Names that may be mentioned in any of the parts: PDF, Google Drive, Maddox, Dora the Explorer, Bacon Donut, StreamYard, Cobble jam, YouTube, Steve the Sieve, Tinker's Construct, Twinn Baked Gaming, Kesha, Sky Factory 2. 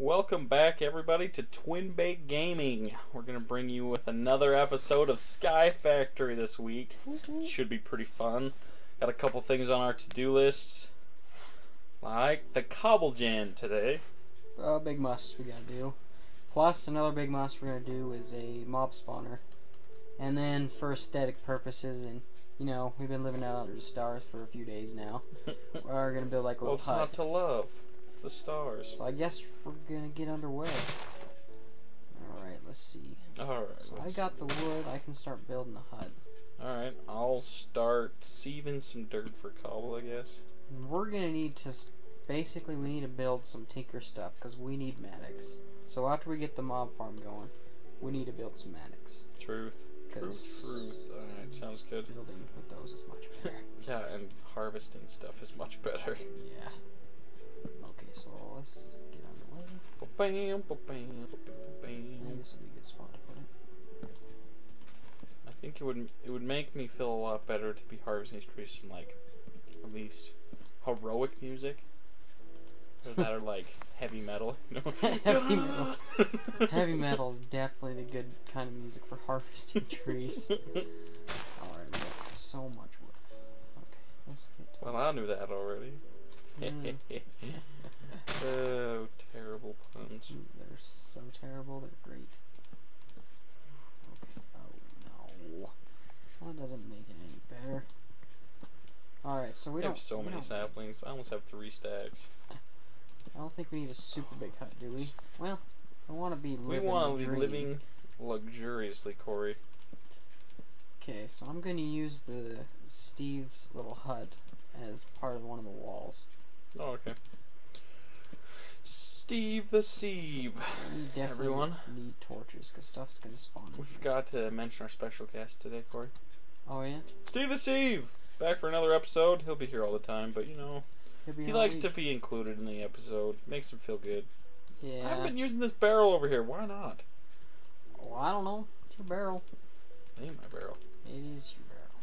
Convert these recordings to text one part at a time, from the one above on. Welcome back, everybody, to Twinn Baked Gaming. We're going to bring you with another episode of Sky Factory this week. Should be pretty fun. Got a couple things on our to-do list, like the Cobble jam today. Big must we got to do. Plus, another big must we're going to do is a mob spawner. And then for aesthetic purposes and, you know, we've been living out under the stars for a few days now. We're going to build like a little hut. What's not to love? The stars. So I guess we're gonna get underway. Alright, let's see. Alright. So I got the wood, I can start building the hut. Alright, I'll start sieving some dirt for cobble, I guess. We're gonna need to, basically we need to build some tinker stuff, because we need Maddox. So after we get the mob farm going, we need to build some Maddox. Truth. Truth. Alright, sounds good. Building with those is much better. Yeah, and harvesting stuff is much better. Yeah. Okay, so let's get underway. Ba-bam, ba-bam, ba-bam. This would be a good spot to put it. I think it would make me feel a lot better to be harvesting these trees from, like, at least heroic music. Or that, or like heavy metal. You know? Heavy metal. Heavy metal is definitely the good kind of music for harvesting trees. Alright, that's so much wood. Okay, let's get to it. Well, I knew that already. Oh, terrible puns. They're so terrible, they're great. Okay, oh no. Well, that doesn't make it any better. Alright, so we don't have so many saplings. I almost have 3 stacks. I don't think we need a super big hut, do we? Well, I want to be living. We want to be living luxuriously, Corey. Okay, so I'm going to use the Steve's little hut as part of one of the walls. Oh, okay. Steve the Sieve. We definitely need torches because stuff's gonna spawn. We forgot to mention our special guest today, Corey. Oh yeah. Steve the Sieve, back for another episode. He'll be here all the time, but you know, he likes to be included in the episode. Makes him feel good. Yeah. I haven't been using this barrel over here. Why not? Oh, I don't know. It's your barrel. It ain't my barrel. It is your barrel.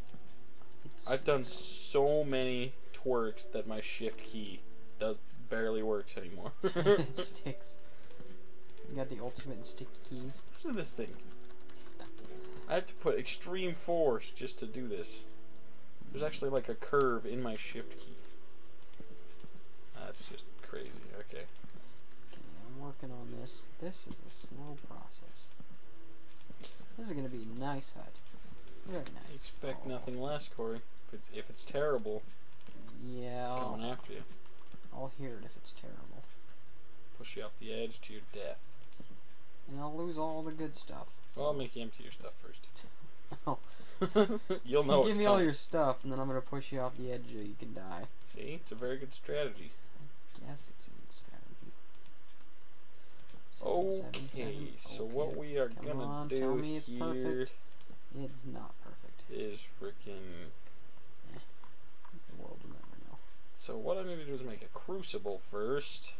I've done so many twerks that my shift key barely works anymore. It sticks. You got the ultimate in stick keys. Listen to this thing. I have to put extreme force just to do this. There's actually like a curve in my shift key. That's just crazy. Okay. Okay, I'm working on this. This is a slow process. This is gonna be a nice hut. Very nice. Expect nothing less, Corey. If it's terrible, yeah, I'm coming after you. I'll hear it if it's terrible. Push you off the edge to your death. And I'll lose all the good stuff. So. Well, I'll make you empty your stuff first. Oh. You'll know it's coming. Give me all your stuff, and then I'm going to push you off the edge so you can die. See? It's a very good strategy. I guess it's a good strategy. Okay, so what we are going to do tell me it's here... Perfect. It's not perfect. Is freaking... Eh. The world will never know. So what I need to do is make a crucible first.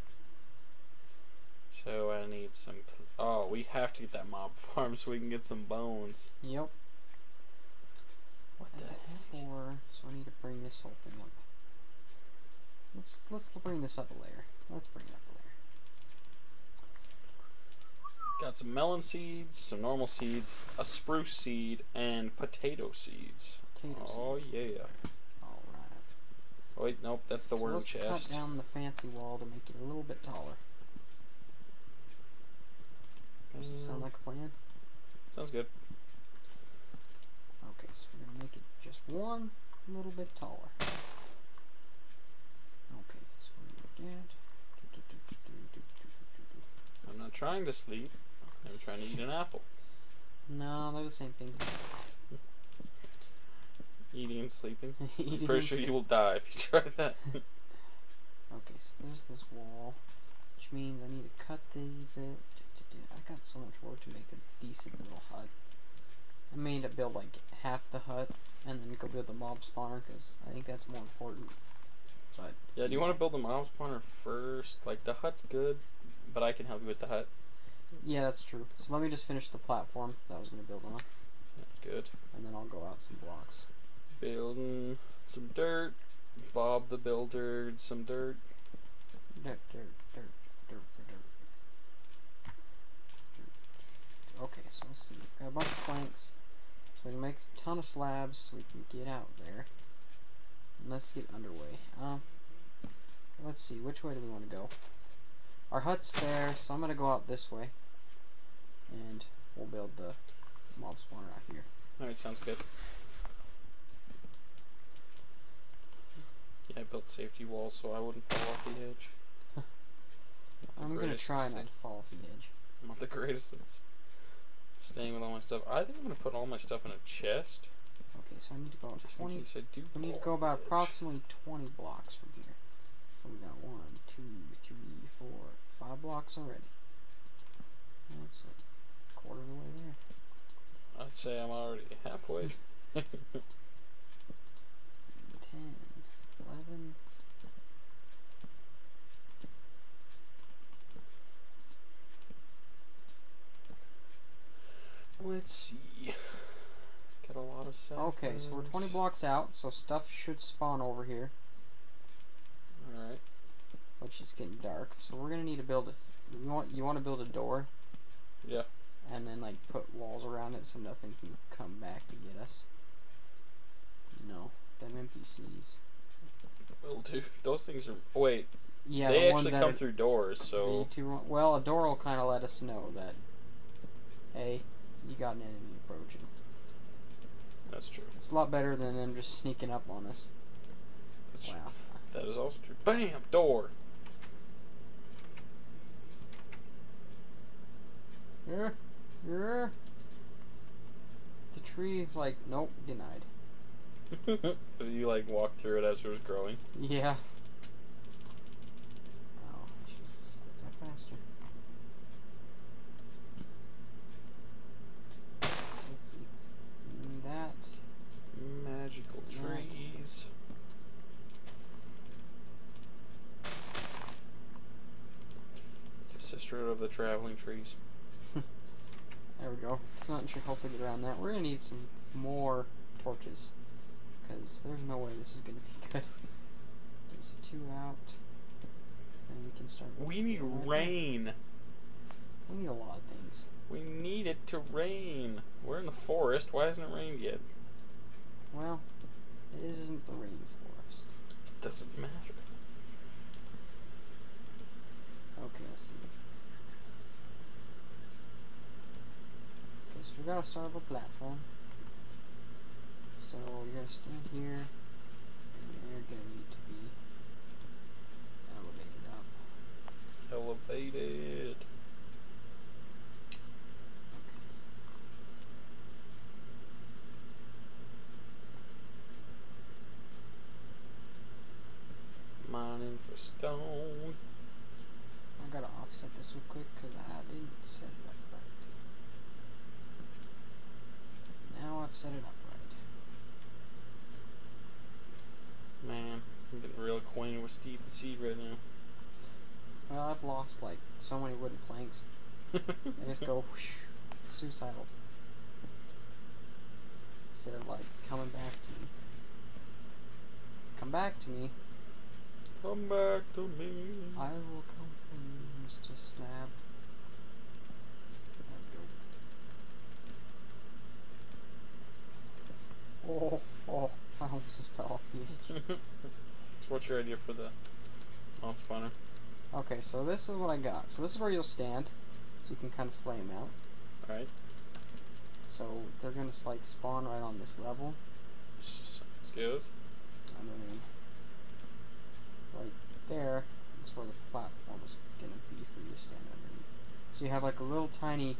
So I need some... Oh, we have to get that mob farm so we can get some bones. Yep. What the heck? So I need to bring this whole thing up. Let's bring this up a layer. Let's bring it up a layer. Got some melon seeds, some normal seeds, a spruce seed, and potato seeds. Potato seeds. Oh yeah. All right. Oh, wait, nope, that's the worm chest. Let's cut down the fancy wall to make it a little bit taller. Does that sound like a plan? Sounds good. Okay, so we're gonna make it just one little bit taller. Okay, so we're gonna I'm not trying to sleep. I'm trying to eat an apple. No, they're the same things. Eating and sleeping. I'm pretty sure you will die if you try that. Okay, so there's this wall, which means I need to cut these. I got so much work to make a decent little hut. I may need to build like half the hut and then go build the mob spawner because I think that's more important. But yeah, do you want to build the mob spawner first? Like the hut's good. But I can help you with the hut. Yeah, that's true. So let me just finish the platform that I was going to build on. That's good. And then I'll go out some blocks. Building some dirt. Bob the Builder, some dirt. Dirt, dirt, dirt, dirt, dirt. slabs so we can get out there. And let's get underway. Let's see, which way do we want to go? Our hut's there, so I'm going to go out this way. And we'll build the mob spawner out here. Alright, sounds good. Yeah, I built safety walls so I wouldn't fall off the edge. I'm going to try not to fall off the edge. I'm not the greatest at staying with all my stuff. I think I'm going to put all my stuff in a chest. Okay, so I need to go about 20. We need to go about approximately 20 blocks from here. So we got 1, 2, 3, 4, 5 blocks already. That's a quarter of the way there. I'd say I'm already halfway. 10, 11. Let's see. Got a lot of stuff. Okay, so we're 20 blocks out, so stuff should spawn over here. Alright. Which is getting dark. So we're gonna need to build a you wanna build a door. Yeah. And then like put walls around it so nothing can come back to get us. No. Them NPCs. Well, dude, those things are yeah, they actually come through doors, so well, a door will kinda let us know that hey, you got an enemy approaching. That's true. It's a lot better than them just sneaking up on us. That's wow. True. That is also true. Bam! Door! Yeah. Yeah. The tree is like, nope, denied. Did you like walk through it as it was growing? Yeah. Oh, I should have stepped that faster. Magical trees. The sister of the traveling trees. There we go. Not sure. Hopefully get around that. We're gonna need some more torches because there's no way this is gonna be good. There's 2 out, and we can start. We need rain. We need a lot of things. We need it to rain. We're in the forest. Why hasn't it rained yet? Well, it isn't the rainforest. It doesn't matter. Okay, let's see. Okay, so we gotta start up a platform. So you're gonna stand here, and you're gonna need to be elevated up. Elevated. Mining for stone. I gotta offset this real quick because I didn't set it up right. Now I've set it up right. Man, I'm getting real acquainted with Steve the Sieve right now. Well, I've lost like so many wooden planks. I just go whoosh, suicidal. Instead of like coming back to me. Come back to me. Come back to me. I will come for you, Mr. Snap. There we go. Oh, oh, I almost just fell off the edge. So what's your idea for the mob spawner? Okay, so this is what I got. So this is where you'll stand, so you can kind of slay them out. Alright. So they're going to like spawn right on this level. Sounds good. And then right there, that's where the platform is going to be for you to stand underneath. So you have like a little tiny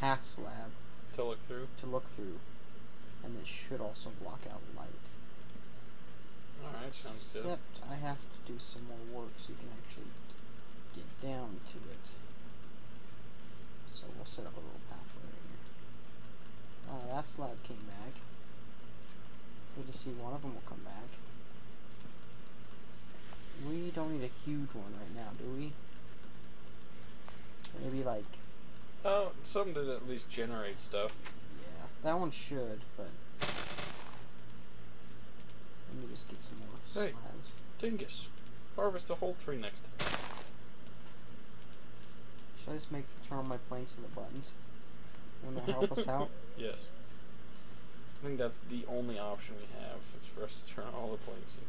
half slab to look through. And it should also block out light. Alright, sounds good. Except I have to do some more work so you can actually get down to it. So we'll set up a little pathway right here. That slab came back. Good to see one of them will come back. We don't need a huge one right now, do we? Maybe like... Oh, something that at least generates stuff. Yeah, that one should, but... Let me just get some more slabs. Hey, Dingus, harvest the whole tree next time. Should I just turn on my planks and the buttons? Want to help us out? Yes. I think that's the only option we have, is for us to turn all the places.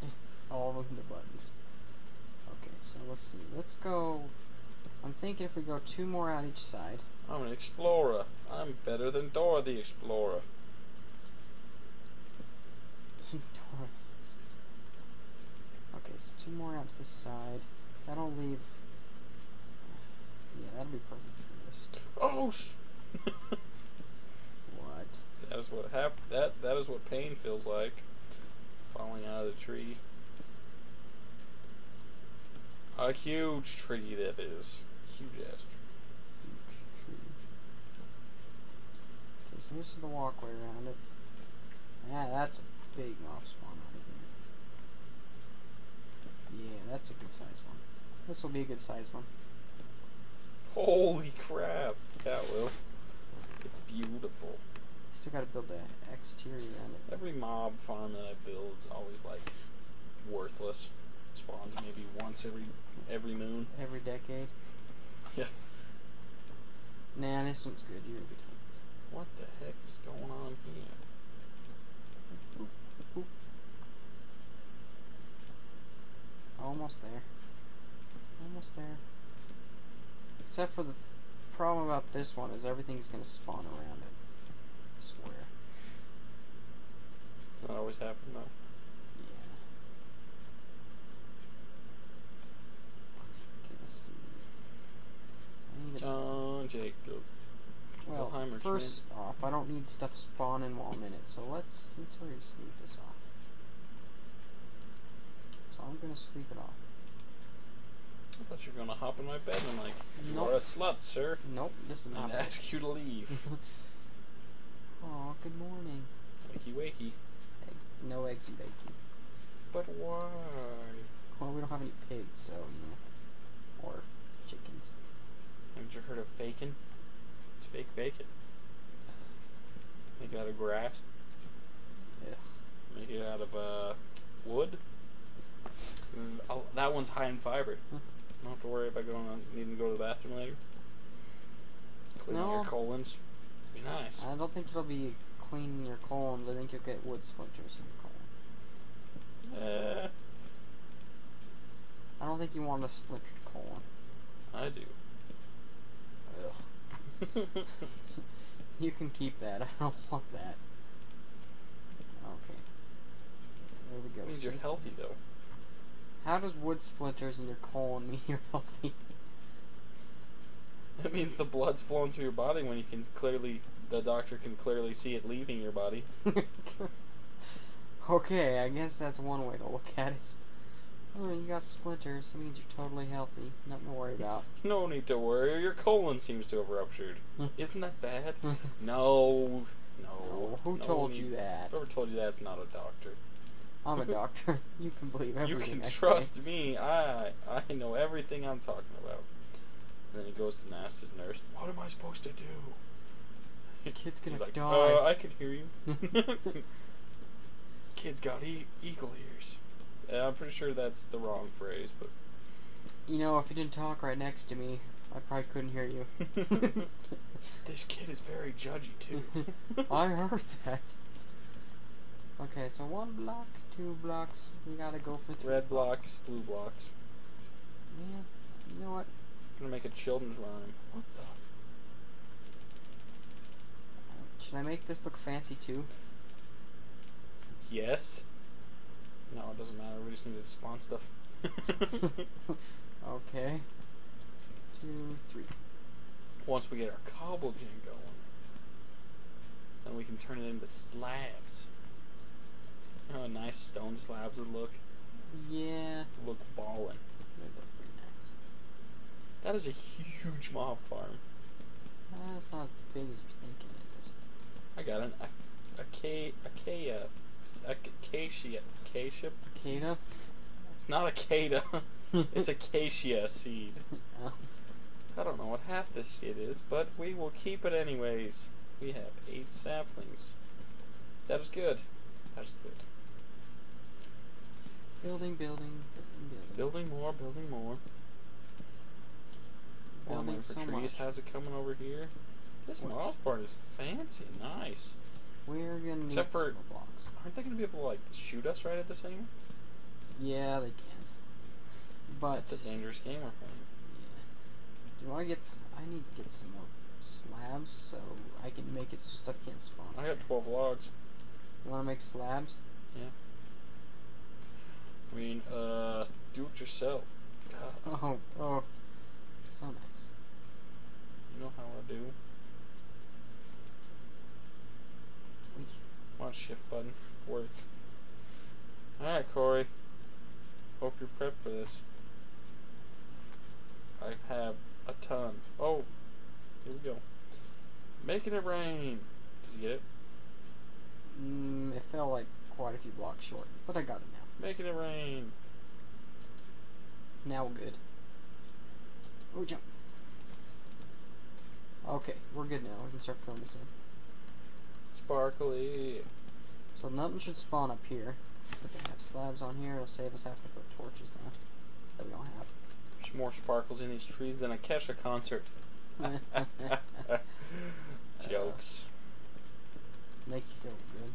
All of the buttons. Okay, so let's see. Let's go... I'm thinking if we go two more out each side. I'm an explorer. I'm better than Dora the Explorer. Okay, so two more out to the side. That'll leave... Yeah, that'll be perfect for this. Oh, sh... That is what that is what pain feels like. Falling out of the tree. A huge tree that is. Huge ass tree. Huge tree. Okay, so here's the walkway around it. Yeah, that's a big mob spawn right here. Yeah, that's a good size one. This will be a good size one. Holy crap! That will. It's beautiful. Still gotta build an exterior around it. Every mob farm that I build is always like worthless. Spawns maybe once every moon. Every decade. Yeah. Nah, this one's good. You're good. What the heck is going on here? Boop, boop. Almost there. Almost there. Except for the problem about this one is everything's gonna spawn around it. I swear. Does that always happen though? Yeah. Okay, let's see. I need John Jacob. Well, first off, I don't need stuff spawning while I'm in it, so let's hurry to sleep this off. So I'm gonna sleep it off. I thought you were gonna hop in my bed and like, nope. You are a slut, sir. Nope, this is not. And ask you to leave. Aw, good morning. Wakey wakey. Hey, no eggs and bacon. But why? Well, we don't have any pigs, so, you know. Or chickens. Haven't you heard of fakin'? It's fake bacon. Make it out of grass. Yeah. Make it out of, wood. That one's high in fiber. Huh. I don't have to worry about going on, needing to go to the bathroom later. Cleaning your colons. Be nice. I don't think it'll be cleaning your colons. I think you'll get wood splinters in your colon. I don't think you want a splintered colon. I do. Ugh. You can keep that. I don't want that. Okay. There we go. It means you're healthy, though. How does wood splinters in your colon mean you're healthy? That means the blood's flowing through your body when you can clearly, the doctor can clearly see it leaving your body. Okay, I guess that's one way to look at it. Oh, you got splinters, that means you're totally healthy. Nothing to worry about. No need to worry, your colon seems to have ruptured. Isn't that bad? No. No. Who told you that? Whoever told you that's not a doctor. I'm a doctor. You can believe everything I say. You can trust me. I know everything I'm talking about. And then he goes to Nasta's nurse. What am I supposed to do? This kid's gonna die. I can hear you. This kid's got eagle ears. Yeah, I'm pretty sure that's the wrong phrase, but... You know, if you didn't talk right next to me, I probably couldn't hear you. This kid is very judgy, too. I heard that. Okay, so one block, two blocks. We gotta go for three. Red blocks, blue blocks. Yeah, you know what? I'm gonna make a children's rhyme. What the? Should I make this look fancy too? Yes. No, it doesn't matter. We just need to spawn stuff. Okay. 2, 3. Once we get our cobble jam going, then we can turn it into slabs. You know how nice stone slabs would look? Yeah. It'd look ballin'. That is a huge mob farm. That's not as big as you're thinking it is. I got an acacia. Acacia? It's not acacia. It's acacia seed. Oh. I don't know what half this shit is, but we will keep it anyways. We have 8 saplings. That is good. That is good. Building, building, building, building. Building more, building more. Building for trees. How's it coming over here? This moss part is fancy, nice. We're gonna need some more blocks. Aren't they gonna be able to like shoot us right at the same? Yeah, they can. But that's a dangerous game we're playing. Yeah. Do I get? I need to get some more slabs so I can make it so stuff can't spawn. I got 12 logs. You want to make slabs? Yeah. I mean, do it yourself. God. Oh, so nice. You know how I do. Watch shift button work. All right, Corey. Hope you're prepped for this. I have a ton. Oh, here we go. Making it rain. Did you get it? It fell like quite a few blocks short, but I got it now. Making it rain. Now we're good. Oh, jump. Okay, we're good now. We can start filling this in. Sparkly. So nothing should spawn up here. If they have slabs on here, it'll save us having to put torches down that we don't have. There's more sparkles in these trees than a Kesha concert. Jokes. Make you feel good.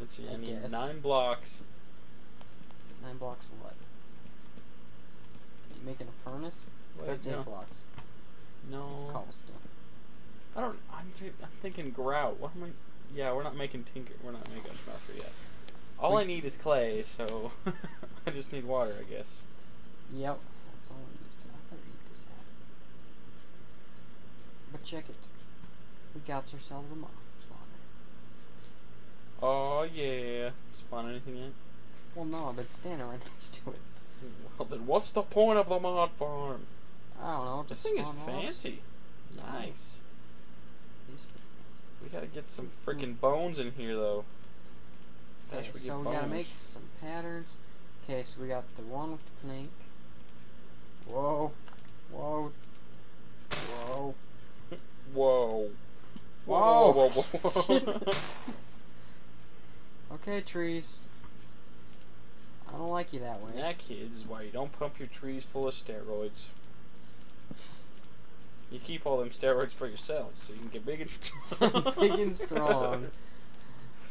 Let's see, I mean, 9 blocks. 9 blocks of what? Are you making a furnace? Wait, that's 8 blocks. No. Cobblestone. I don't. I'm thinking grout. What am I? Yeah, we're not making tinker. We're not making a smelter yet. All I need is clay, so I just need water, I guess. Yep, that's all I need. I better eat this out. But check it. We got ourselves a mob spawner. Oh yeah. Spawn anything yet? Well, no, I've been standing right next to it. Well, then what's the point of the mod farm? I don't know. This thing is fancy. Nice. We gotta get some freaking bones in here, though. Okay, so we gotta make some patterns. Okay, so we got the one with the plank. Whoa, whoa, whoa, whoa, whoa, whoa, whoa, whoa. Okay, trees. I don't like you that way. That, kids, is why you don't pump your trees full of steroids. You keep all them steroids for yourselves, so you can get big and strong. Big and strong.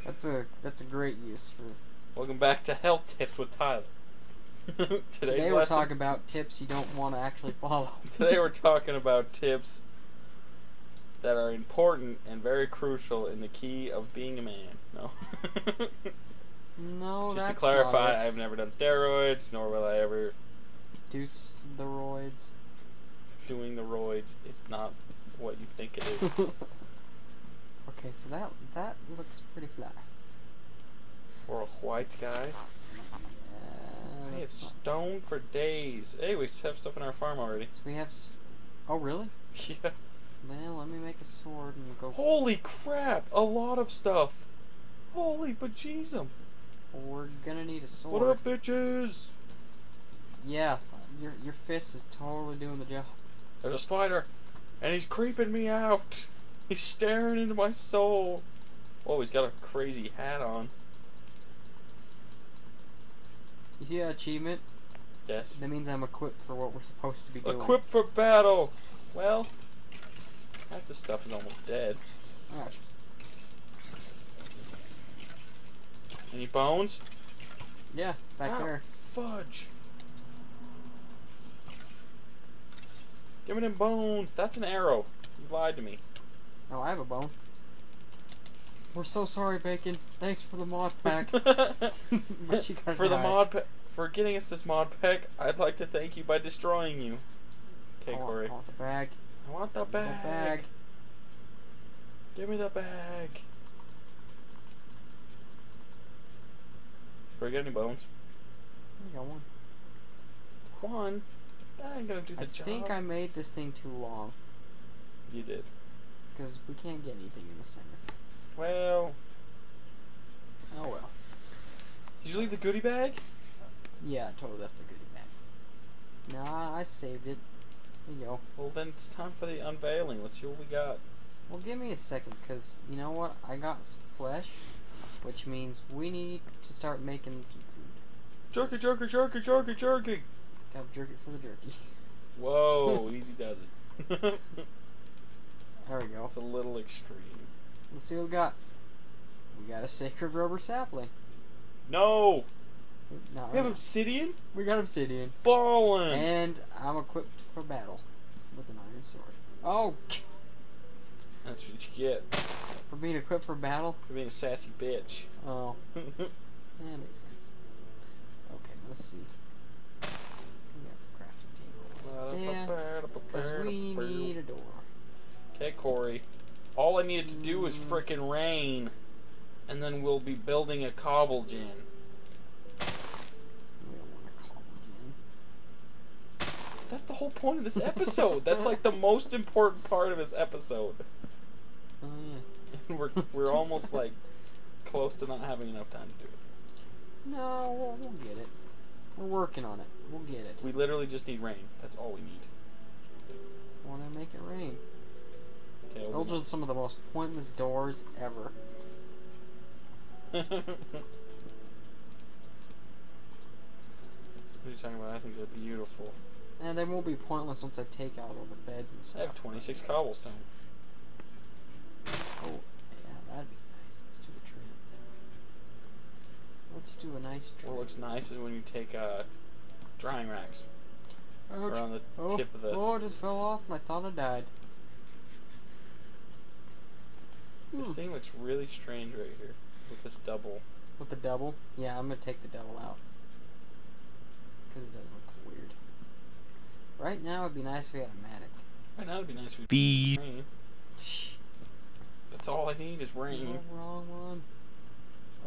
That's a great use for. Welcome back to Health Tips with Tyler. Today we're talking about tips you don't want to actually follow. Today we're talking about tips that are important and very crucial in the key of being a man. No. No. Just that's to clarify, not it. I've never done steroids, nor will I ever. Do the roids. Doing the roids, it's not what you think it is. Okay, so that looks pretty fly. For a white guy. I have stone for days. Hey, we have stuff in our farm already. So we have oh really? Yeah. Well, let me make a sword and go. Holy crap! A lot of stuff. Holy bejeezum. We're gonna need a sword. What up, bitches? Yeah, your fist is totally doing the job. There's a spider, and he's creeping me out. He's staring into my soul. Oh, he's got a crazy hat on. You see that achievement? Yes. That means I'm equipped for what we're supposed to be doing. Equipped for battle. Well, half this stuff is almost dead. Gosh. Any bones? Yeah, back there. Fudge. Give me them bones. That's an arrow. You lied to me. Oh, I have a bone. We're so sorry, Bacon. Thanks for the mod pack. But you got for the mod pack, for getting us this mod pack. I'd like to thank you by destroying you. Okay, Corey. I want the bag. I want the bag. The bag. Give me the bag. Corey, got any bones? I got one. One. That ain't gonna do the job. I think I made this thing too long. You did. Because we can't get anything in the center. Well. Oh well. Did you leave the goodie bag? Yeah, I totally left the goodie bag. Nah, I saved it. There you go. Well, then it's time for the unveiling. Let's see what we got. Well, give me a second, because you know what? I got some flesh, which means we need to start making some food. Jerky, jerky, jerky, jerky, jerky! Gotta jerk it for the jerky. Whoa, easy does it. There we go. It's a little extreme. Let's see what we got. We got a sacred rubber sapling. No! Not we right. have obsidian? We got obsidian. Ballin'! And I'm equipped for battle with an iron sword. Oh! That's what you get. For being equipped for battle? For being a sassy bitch. Oh. That makes sense. Okay, let's see. We have a crafting table. Yeah, because we need a door. Okay, Corey. All I needed to do was frickin' rain. And then we'll be building a cobble jam. We don't want a cobble jam. That's the whole point of this episode. That's like the most important part of this episode. Oh yeah. And we're almost like close to not having enough time to do it. No, we'll get it. We're working on it. We'll get it. We literally just need rain. That's all we need. I want to make it rain. Okay, those are some of the most pointless doors ever. What are you talking about? I think they're beautiful. And they won't be pointless once I take out all the beds and stuff. I have 26 cobblestone. Oh, yeah, that'd be nice. Let's do a trim. Let's do a nice trim. What looks nice is when you take drying racks. Oh, on the tip of the... Oh, it just fell off and I thought I died. This thing looks really strange right here. With this double. With the double? Yeah, I'm going to take the double out. Because it does look weird. Right now, it'd be nice if we had a Maddox. Right now, it'd be nice if we had rain. That's all I need is rain. No, wrong one.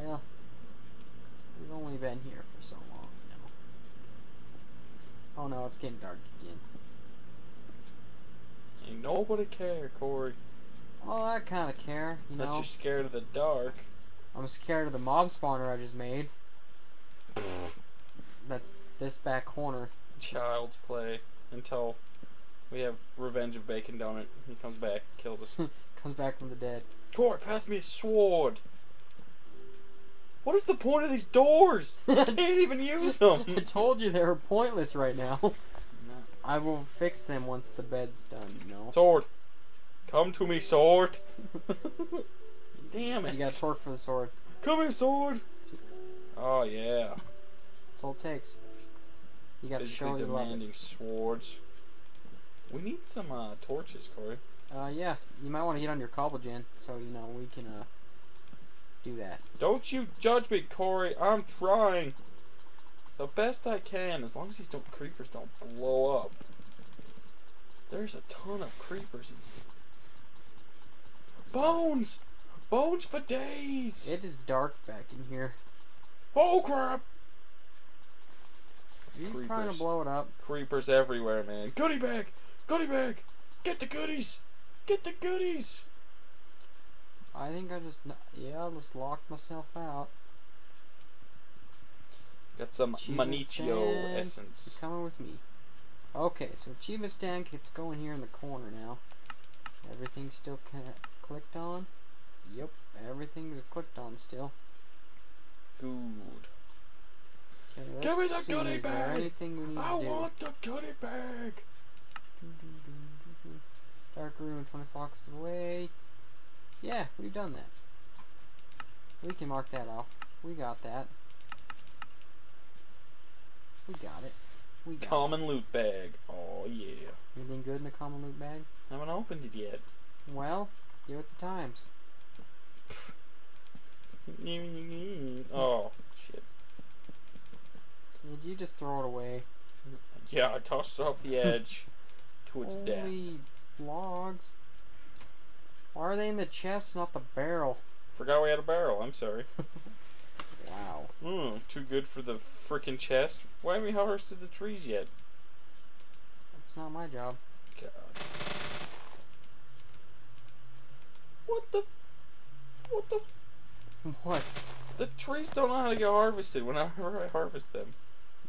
Well, we've only been here for so long now. Oh no, it's getting dark again. Ain't nobody care, Corey. Oh, I kind of care. You Unless know. You're scared of the dark. I'm scared of the mob spawner I just made. That's this back corner. Child's play until we have revenge of Bacon Donut. He comes back, kills us. Comes back from the dead. Corey, pass me a sword. What is the point of these doors? I can't even use them. I told you they were pointless right now. No. I will fix them once the bed's done. No. Sword. Come to me, sword. Damn it. You got a torque for the sword. Come here, sword. Oh, yeah. That's all it takes. You got to show you demanding swords. We need some torches, Corey. Yeah. You might want to get on your cobble jam so, you know, we can do that. Don't you judge me, Corey. I'm trying the best I can, as long as these creepers don't blow up. There's a ton of creepers in here. Bones! Bones for days! It is dark back in here. Oh crap! Are you trying to blow it up? Creepers everywhere, man. Goodie bag! Goodie bag! Get the goodies! Get the goodies! I think I just... Yeah, I just locked myself out. Got some Manichio essence. You're coming with me. Okay, so achievement stand gets going here in the corner now. Everything's still clicked on. Yep, everything's clicked on still. Good. Okay, give me the goodie bag! I want the goodie bag! Dark room 20 blocks away. Yeah, we've done that. We can mark that off. We got that. We got it. We got common loot bag. Oh, yeah. Anything good in the common loot bag? I haven't opened it yet. Well, you're at the times. Oh, shit. Did you just throw it away? Yeah, I tossed it off the edge to its death. Holy logs. Why are they in the chest, not the barrel? Forgot we had a barrel, I'm sorry. Wow. Too good for the frickin' chest. Why haven't we harvested the trees yet? That's not my job. God. What the... What the... What? The trees don't know how to get harvested whenever I harvest them.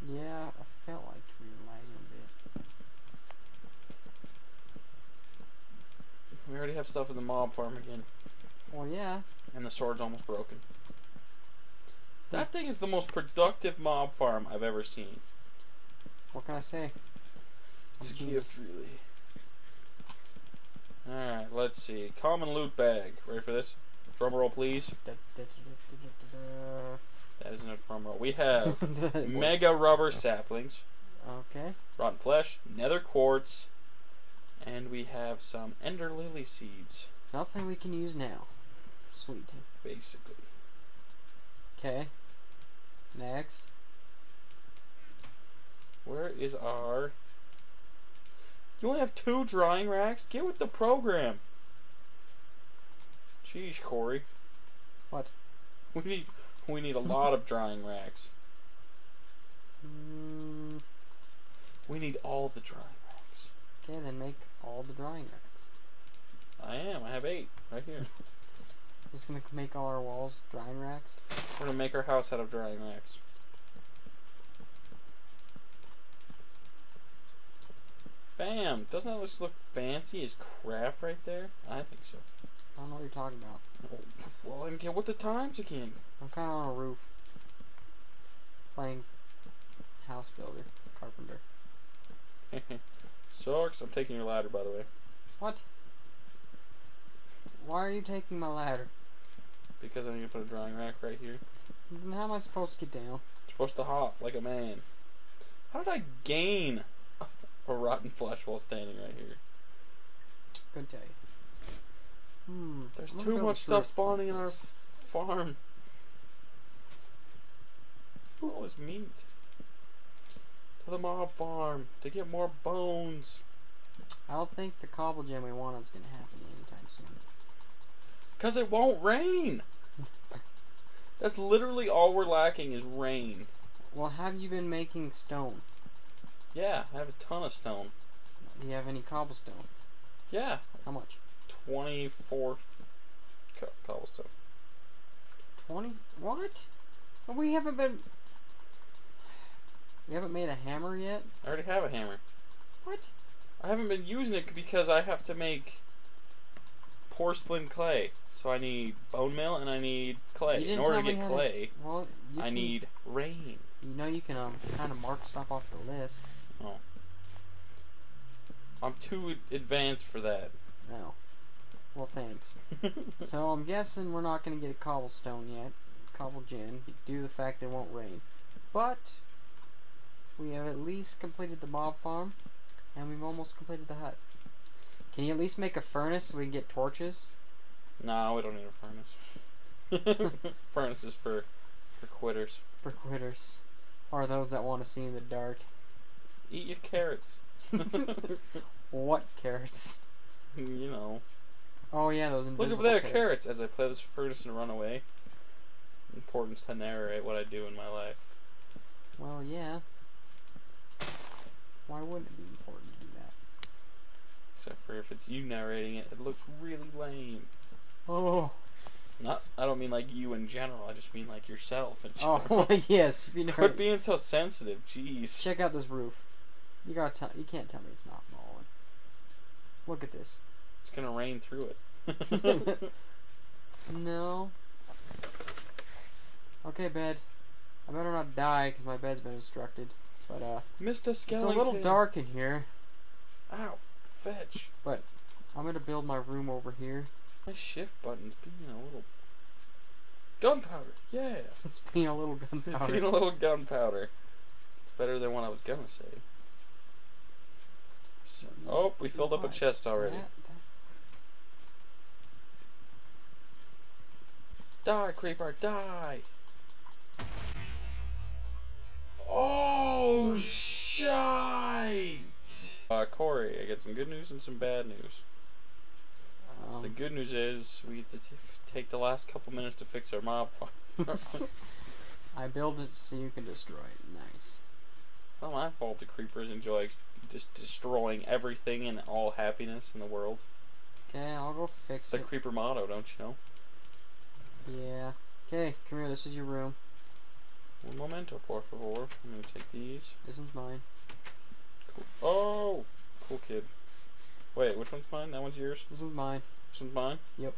Yeah, I felt like we were lagging a bit. We already have stuff in the mob farm again. Well, yeah. And the sword's almost broken. That thing is the most productive mob farm I've ever seen. What can I say? It's a gift, really. Alright, let's see. Common loot bag. Ready for this? Drum roll, please. That isn't a drum roll. We have mega rubber saplings. Okay. Rotten flesh, nether quartz, and we have some ender lily seeds. Nothing we can use now. Sweet. Basically. Okay. Next. Where is our... You only have 2 drying racks? Get with the program. Jeez, Corey. What? We need a lot of drying racks. We need all the drying racks. Okay, then make all the drying racks. I am. I have 8 right here. Just gonna make all our walls drying racks. We're gonna make our house out of drying racks. Bam! Doesn't that just look fancy as crap right there? I think so. I don't know what you're talking about. Well, I get with the times again. I'm kind of on a roof. Playing house builder, carpenter. Sucks, I'm taking your ladder, by the way. What? Why are you taking my ladder? Because I need to put a drying rack right here. Then how am I supposed to get down? I'm supposed to hop like a man. How did I gain a rotten flesh while standing right here? Couldn't tell you. There's too much stuff spawning in our farm. All this meat. To the mob farm to get more bones. I don't think the cobble jam we want is going to happen anytime soon. Because it won't rain! That's literally all we're lacking is rain. Well, have you been making stone? Yeah, I have a ton of stone. Do you have any cobblestone? Yeah. How much? 24 cobblestone. 20? What? We haven't been... We haven't made a hammer yet? I already have a hammer. What? I haven't been using it because I have to make porcelain clay. So I need bone meal and I need clay. In order to get clay, well, I need rain. You know you can kind of mark stuff off the list. Oh. I'm too advanced for that. No. Well, thanks. So I'm guessing we're not going to get a cobblestone yet. Cobble jam, due to the fact that it won't rain. But we have at least completed the mob farm. And we've almost completed the hut. Can you at least make a furnace so we can get torches? No, we don't need a furnace. Furnace is for quitters. For quitters. Or those that want to see in the dark. Eat your carrots. What carrots? You know. Oh yeah, those invisible carrots. Look over there, carrots. As I play this furnace and run away. Importance to narrate what I do in my life. Well, yeah. Why wouldn't it be important to do that? Except for if it's you narrating it, it looks really lame. Oh. Not, I don't mean like you in general, I just mean like yourself in general. Oh, yes. Quit being so sensitive, jeez. Check out this roof. You can't tell me it's not falling. Look at this. It's gonna rain through it. No. Okay, bed. I better not die because my bed's been obstructed. But, Mr. Skellington. It's a little dark in here. Ow, fetch. But I'm gonna build my room over here. My shift button's being a little gunpowder. Yeah. It's being a little gunpowder. Being a little gunpowder. It's better than what I was gonna say. So, oh, we filled up a chest already. Die, creeper, die. Oh, shite! Corey, I got some good news and some bad news. The good news is we get to take the last couple minutes to fix our mob farm. I built it so you can destroy it. Nice. It's not my fault the creepers enjoy just destroying everything and all happiness in the world. Okay, I'll go fix it. It's the creeper motto, don't you know? Yeah. Okay, come here, this is your room. Un momento, por favor. I'm gonna take these. This one's mine. Cool. Oh! Cool kid. Wait, which one's mine? That one's yours? This one's mine. This one's mine? Yep.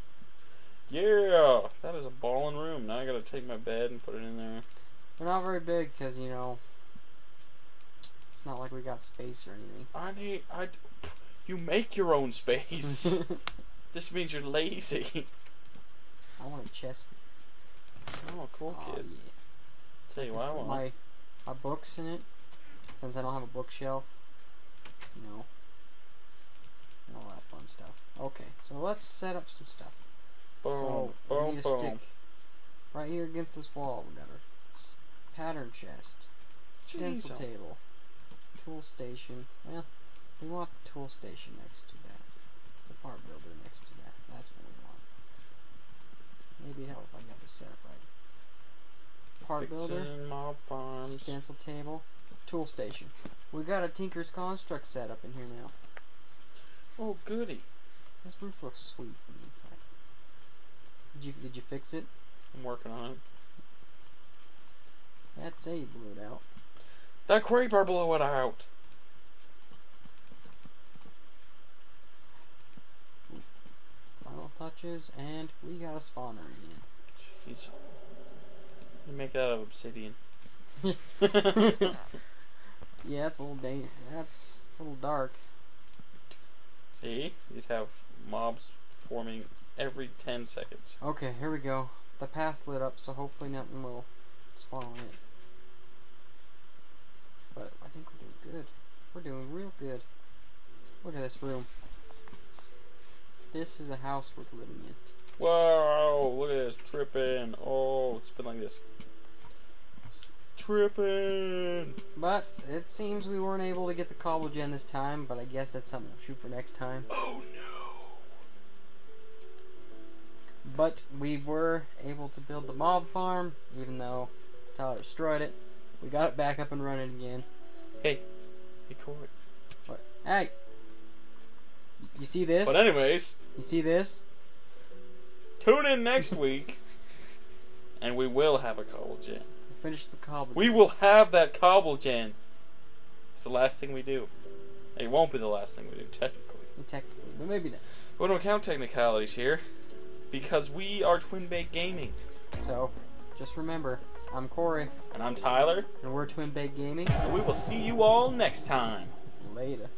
Yeah! That is a ballin' room. Now I gotta take my bed and put it in there. They're not very big because, you know, it's not like we got space or anything. You make your own space! This means you're lazy. I wanna chest. Oh, cool, kid. Yeah. Tell you what, I want my books in it, since I don't have a bookshelf, you know, and all that fun stuff. Okay, so let's set up some stuff. Boom, so boom, we need a boom. Stick right here against this wall. We got our pattern chest, stencil table, tool station. Well, we want the tool station next to that, the part builder next to that. That's what we want. Maybe it'd help if I got this set up right. Part builder, stencil table, tool station. We got a Tinker's Construct set up in here now. Oh goody! This roof looks sweet from the inside. Did you fix it? I'm working on it. That's a blew it out. That creeper blew it out. Final touches, and we got a spawner again. Jeez. You make that out of obsidian. Yeah, it's a little dangerous. That's a little dark. See? You'd have mobs forming every 10 seconds. Okay, here we go. The path lit up, so hopefully nothing will spawn on it. But I think we're doing good. We're doing real good. Look at this room. This is a house worth living in. Wow, look at this, tripping. Oh, it's been like this. It's tripping. But it seems we weren't able to get the cobble jam this time, but I guess that's something we'll shoot for next time. Oh no. But we were able to build the mob farm, even though Tyler destroyed it. We got it back up and running again. Hey, record. What? Hey. You see this? But anyways. You see this? Tune in next week, and we will have a cobble jam. We'll finish the cobble jam. We will have that cobble jam. It's the last thing we do. It won't be the last thing we do, technically. Technically, but maybe not. We don't count technicalities here, because we are Twinn Baked Gaming. So, just remember, I'm Corey. And I'm Tyler. And we're Twinn Baked Gaming. And we will see you all next time. Later.